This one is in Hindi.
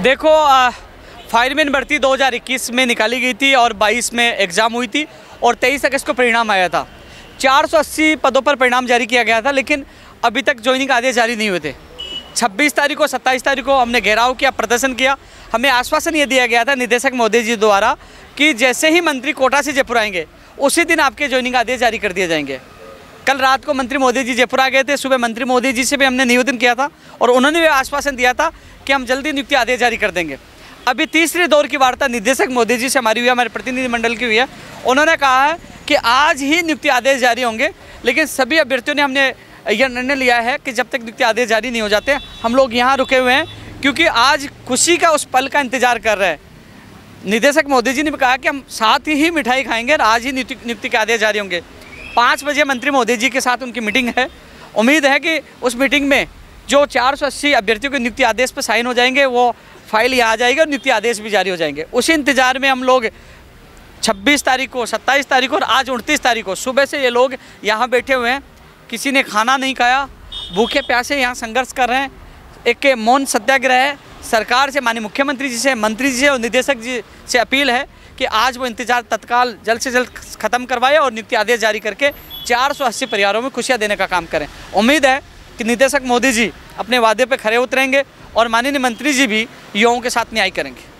देखो फायरमैन भर्ती 2021 में निकाली गई थी और 22 में एग्ज़ाम हुई थी और 23 अगस्त को परिणाम आया था। 480 पदों पर परिणाम जारी किया गया था, लेकिन अभी तक ज्वाइनिंग आदेश जारी नहीं हुए थे। 26 तारीख को 27 तारीख को हमने घेराव किया, प्रदर्शन किया। हमें आश्वासन ये दिया गया था निदेशक महोदय जी द्वारा कि जैसे ही मंत्री कोटा से जयपुर आएंगे उसी दिन आपके ज्वाइनिंग आदेश जारी कर दिए जाएंगे। कल रात को मंत्री मोदी जी जयपुर आ गए थे, सुबह मंत्री मोदी जी से भी हमने निवेदन किया था और उन्होंने भी आश्वासन दिया था कि हम जल्दी नियुक्ति आदेश जारी कर देंगे। अभी तीसरे दौर की वार्ता निदेशक मोदी जी से हमारी हुई है, हमारे प्रतिनिधिमंडल की हुई है। उन्होंने कहा है कि आज ही नियुक्ति आदेश जारी होंगे, लेकिन सभी अभ्यर्थियों ने हमने यह निर्णय लिया है कि जब तक नियुक्ति आदेश जारी नहीं हो जाते हम लोग यहाँ रुके हुए हैं, क्योंकि आज खुशी का उस पल का इंतजार कर रहे हैं। निदेशक मोदी जी ने भी कहा कि हम साथ ही मिठाई खाएंगे और आज ही नियुक्ति के आदेश जारी होंगे। 5 बजे मंत्री मोदी जी के साथ उनकी मीटिंग है। उम्मीद है कि उस मीटिंग में जो 480 अभ्यर्थियों के नियुक्ति आदेश पर साइन हो जाएंगे वो फाइल यहाँ आ जाएगी और नियुक्ति आदेश भी जारी हो जाएंगे। उसी इंतजार में हम लोग 26 तारीख को, 27 तारीख को और आज 29 तारीख को सुबह से ये लोग यहाँ बैठे हुए हैं। किसी ने खाना नहीं खाया, भूखे प्यासे यहाँ संघर्ष कर रहे हैं। एक मौन सत्याग्रह है। सरकार से, माननीय मुख्यमंत्री जी से, मंत्री जी से और निदेशक जी से अपील है कि आज वो इंतजार तत्काल जल्द से जल्द खत्म करवाए और नियुक्ति आदेश जारी करके 480 परिवारों में खुशियाँ देने का काम करें। उम्मीद है कि निदेशक मोदी जी अपने वादे पर खरे उतरेंगे और माननीय मंत्री जी भी युवाओं के साथ न्याय करेंगे।